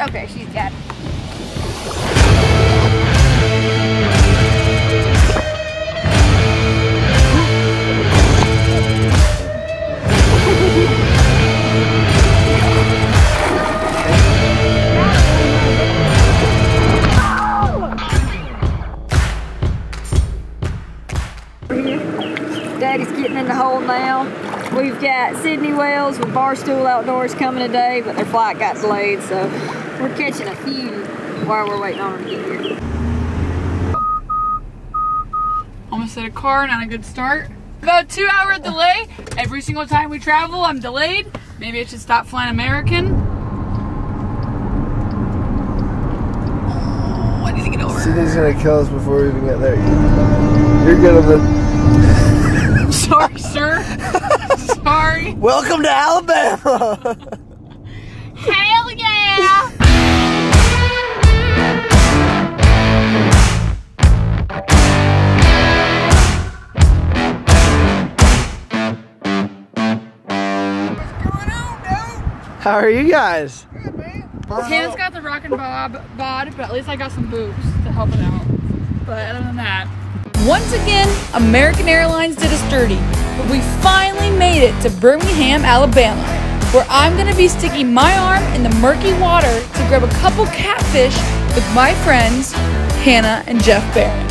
Okay, she's got it. Daddy's getting in the hole now. We've got Sydney Wells with Barstool Outdoors coming today, but their flight got delayed, so we're catching a few while we're waiting on them to get here. Almost at a car, not a good start. About 2 hour delay. Every single time we travel, I'm delayed. Maybe I should stop flying American. Oh, I need to get over. Sydney's gonna kill us before we even get there. You're gonna live. Sorry, sir. Sorry. Welcome to Alabama. Hell yeah! What's going on, dude? How are you guys? Good, man. Hannah's got the rock and bod, but at least I got some boobs to help it out. But other than that. Once again, American Airlines did us dirty, but we finally made it to Birmingham, Alabama, where I'm going to be sticking my arm in the murky water to grab a couple catfish with my friends, Hannah and Jeff Barron.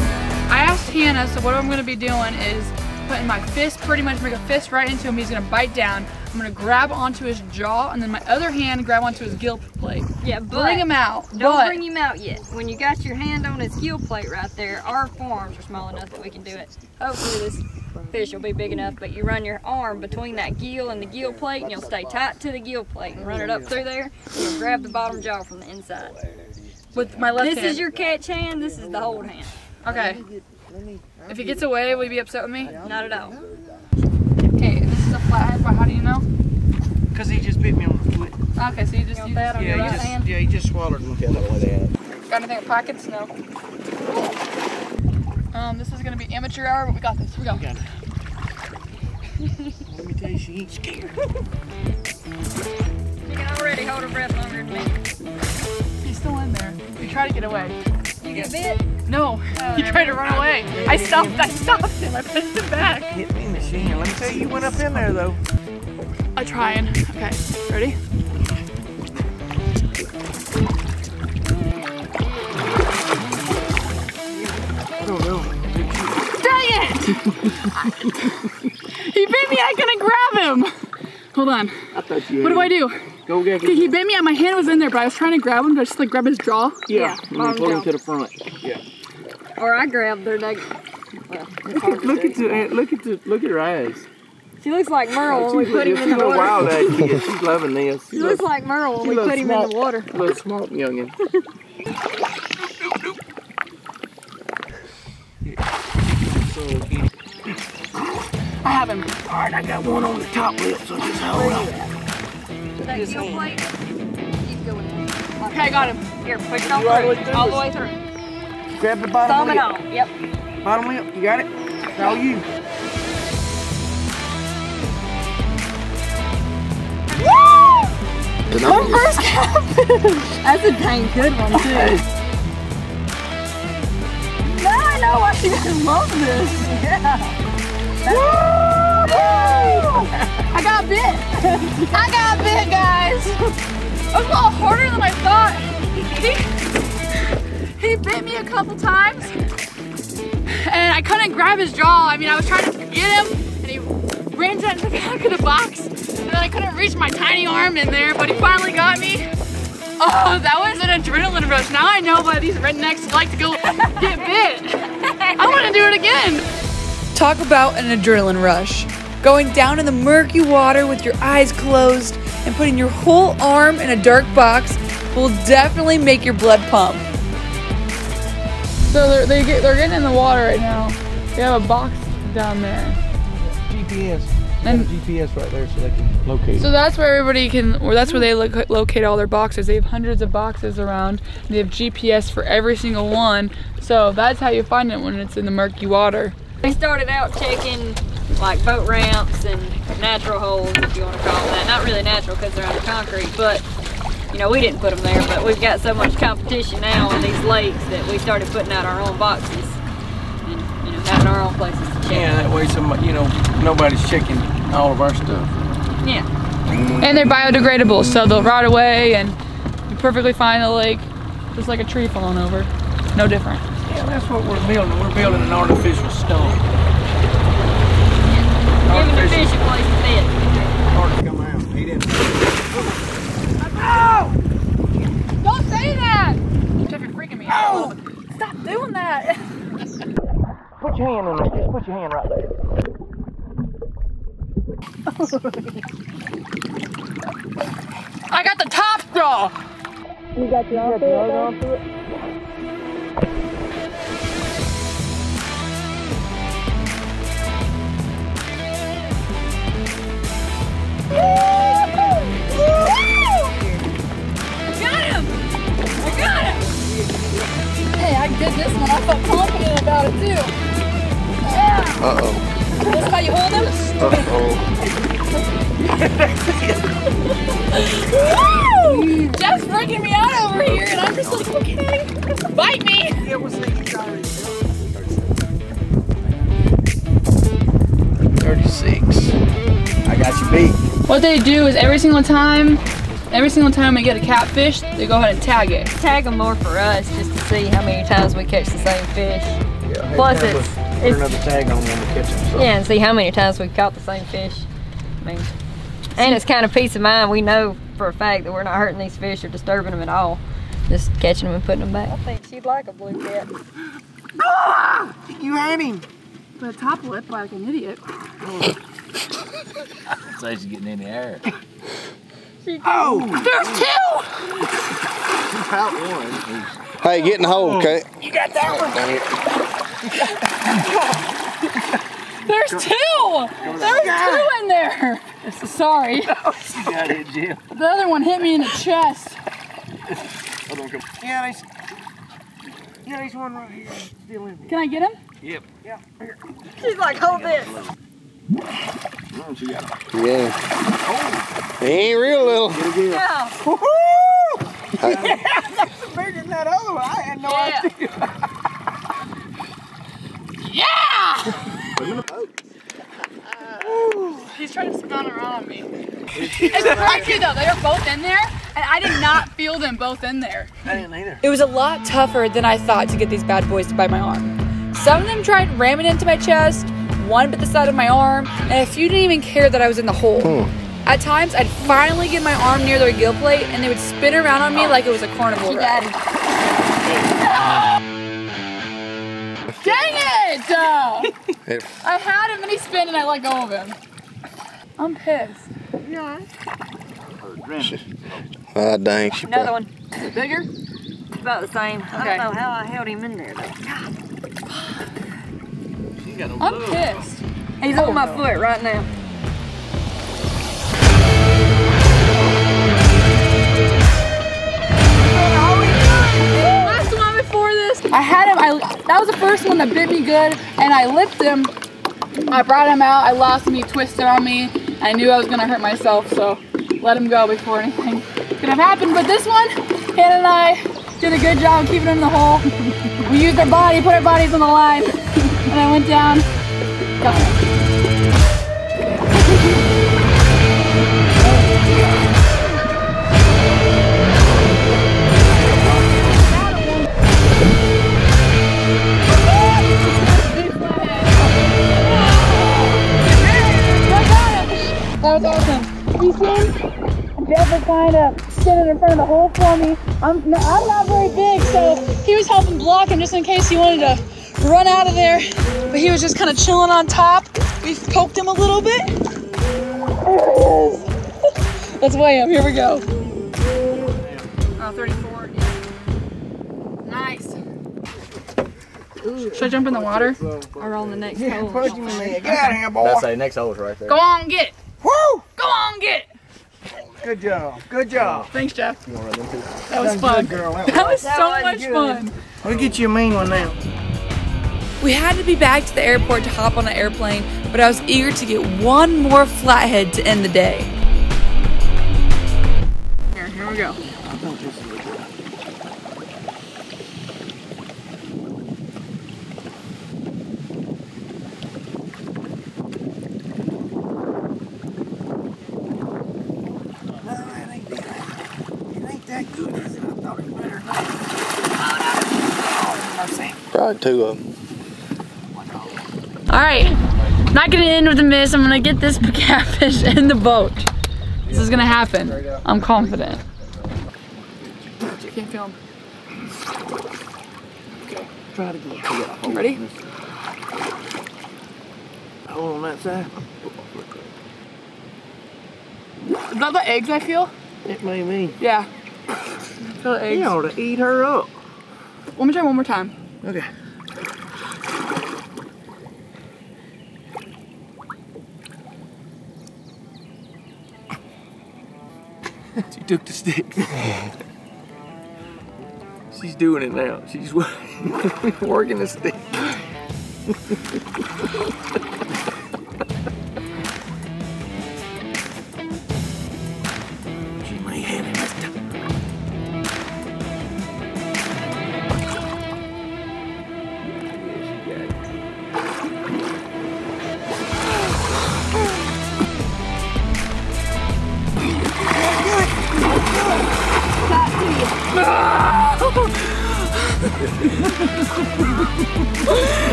I asked Hannah, so what I'm going to be doing is putting my fist, pretty much make a fist right into him, he's going to bite down. I'm going to grab onto his jaw, and then my other hand grab onto his gill plate. Yeah, but bring him out. Don't bring him out yet. When you got your hand on his gill plate right there, our forearms are small enough that we can do it. Hopefully this fish will be big enough, but you run your arm between that gill and the gill plate, and you'll stay tight to the gill plate and run it up through there, and you'll grab the bottom jaw from the inside. With my left hand. This is your catch hand, this is the hold hand. Okay. If he gets away, will he be upset with me? Not at all. Okay, this is a flathead, but how do you know? Because he just bit me on the foot. Okay, so you just used that on your right hand? Yeah, he just swallowed and looked at it like that. Got anything in pockets? No. This is going to be amateur hour, but we got this. We got it. Let me tell you, she ain't scared. She can already hold her breath longer than me. He's still in there. We try to get away. You get bit? No, he tried to run away. I stopped him, I pushed him back. Hit me, machine. Let me tell you, you went up in there though. I'm trying. Okay, ready? No. Dang it! He bit me, I couldn't grab him. Hold on. I thought you. What do I do? Go get him. He bit me, and my hand was in there, but I was trying to grab him, but I just like grab his jaw. Yeah. Pull him to the front. Yeah. Or I grabbed their neck. Well, look at her eyes. She looks like Merle when we put him in the water. Wild at kid. She's loving this. She looks like Merle when we put him in the water. Little smart youngin. I have him. All right, I got one on the top lip, so just hold on. That heel plate. Keep going. Okay, I got him. Here, push it all the way through. Grab the bottom lip. Thumb it on, yep. Bottom lip, you got it? It's all you. Woo! My first catfish! That's a dang good one, too. Now I know why you guys love this. Yeah. Woo! I got bit. I got bit, guys. It was a lot harder than I thought. He bit me a couple times, and I couldn't grab his jaw. I mean, I was trying to get him, and he ran down to the back of the box, and then I couldn't reach my tiny arm in there, but he finally got me. Oh, that was an adrenaline rush. Now I know why these rednecks like to go get bit. I want to do it again. Talk about an adrenaline rush. Going down in the murky water with your eyes closed and putting your whole arm in a dark box will definitely make your blood pump. So they're getting in the water right now. They have a box down there. GPS. And GPS right there, so they can locate. So that's where everybody can, or that's where they locate all their boxes. They have hundreds of boxes around. They have GPS for every single one. So that's how you find it when it's in the murky water. We started out checking like boat ramps and natural holes, if you want to call it that. Not really natural because they're on the concrete, but. you know, we didn't put them there, but we've got so much competition now in these lakes that we started putting out our own boxes and, you know, having our own places to check. Yeah, that way somebody, you know, nobody's checking all of our stuff. Yeah. And they're biodegradable, so they'll rot away and you're perfectly fine in the lake, just like a tree falling over. No different. Yeah, that's what we're building. We're building an artificial stone. Yeah. Giving the fish a place to sit. Hard to come out. He didn't. Oh! Don't say that! Jeff, you're freaking me out. Oh! Stop doing that! Put your hand in there. Just put your hand right there. I got the top straw! You got the arm on to it? Hey, I did this one. I felt confident about it too. Yeah. Uh oh. That's how you hold him? Uh oh. Woo! Jeff's freaking me out over here, and I'm just like, okay, bite me. Yeah, we'll see. 36. I got you beat. What they do is every single time we get a catfish, they go ahead and tag it. Tag them more for us, just to see how many times we catch the same fish. Yeah, plus it's another tag on when we catch them. So. Yeah, and see how many times we've caught the same fish. I mean, and it's kind of peace of mind. We know for a fact that we're not hurting these fish or disturbing them at all. Just catching them and putting them back. I think she'd like a blue cat. Ah! You had him. Put a top lip like an idiot. It's like she's getting in the air. Oh! There's two! She's out one. Hey, get in the hole, Kate. You got that one. There's two! There was two in there! Sorry. You got it, Jim. The other one hit me in the chest. Yeah, there's one right here. Still in here. Can I get him? Yep. Yeah. Here. She's like, hold this. Yeah. Oh. He ain't real little. Yeah. Woohoo! Yeah, that's bigger than that other one. I had no idea. Yeah! He's trying to spin around me. It's crazy though. They were both in there, and I did not feel them both in there. I didn't either. It was a lot tougher than I thought to get these bad boys to bite my arm. Some of them tried ramming into my chest. One bit the side of my arm, and a few didn't even care that I was in the hole. At times, I'd finally get my arm near their gill plate, and they would spin around on me like it was a carnival ride. Dang it! I had him, and he spun, and I let go of him. I'm pissed. Yeah. Ah, dang. Another one. Is it bigger? It's about the same. Okay. I don't know how I held him in there, though. God. I'm pissed. He's on my foot right now. Last one before this, I had him. That was the first one that bit me good, and I lipped him. I brought him out. I lost him. He twisted on me. I knew I was gonna hurt myself, so let him go before anything could have happened. But this one, Hannah and I did a good job keeping him in the hole. We used our body, put our bodies on the line. And I went down, got it. I got him. That was awesome. You see, Jeff was kind of sitting in front of the hole for me. I'm not very big, so he was helping block him just in case he wanted to run out of there, but he was just kind of chilling on top. We poked him a little bit. Let's weigh him. Here we go. 34. Yeah. Nice. Ooh. Should I jump in the water or on the next hole? That's the next hole right there. Go on, get it. Woo! Go on, get it. Good job. Good job. Thanks, Jeff. That was fun. That was so much fun. We'll get you a mean one now. We had to be back to the airport to hop on an airplane, but I was eager to get one more flathead to end the day. Here we go. Probably two of them. All right, not gonna end with a miss. I'm gonna get this catfish in the boat. This is gonna happen. I'm confident. You can film. Okay, try it again. Ready? Hold on that side. Is that the eggs I feel? It may be. Yeah. I feel the eggs. You ought to eat her up. Let me try one more time. Okay. She took the stick. She's doing it now. She's working the stick. She may have it this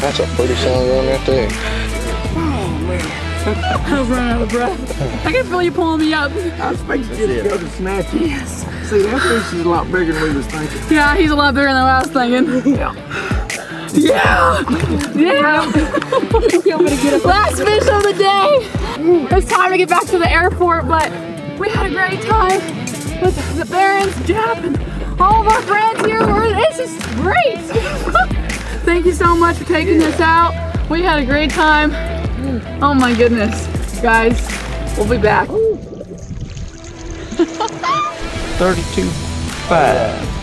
That's a pretty solid one right there. Oh man. I've run out of breath. I can feel you pulling me up. I was thinking it was snacky. Yes. See, that fish is a lot bigger than we was thinking. Yeah, he's a lot bigger than what I was thinking. Yeah. Yeah! Yeah! You want me to get a last fish of the day! It's time to get back to the airport, but we had a great time with the Barrons, Jeff, and all of our friends here. This is great! Thank you so much for taking this out. We had a great time. Oh my goodness. Guys, we'll be back. 32.5.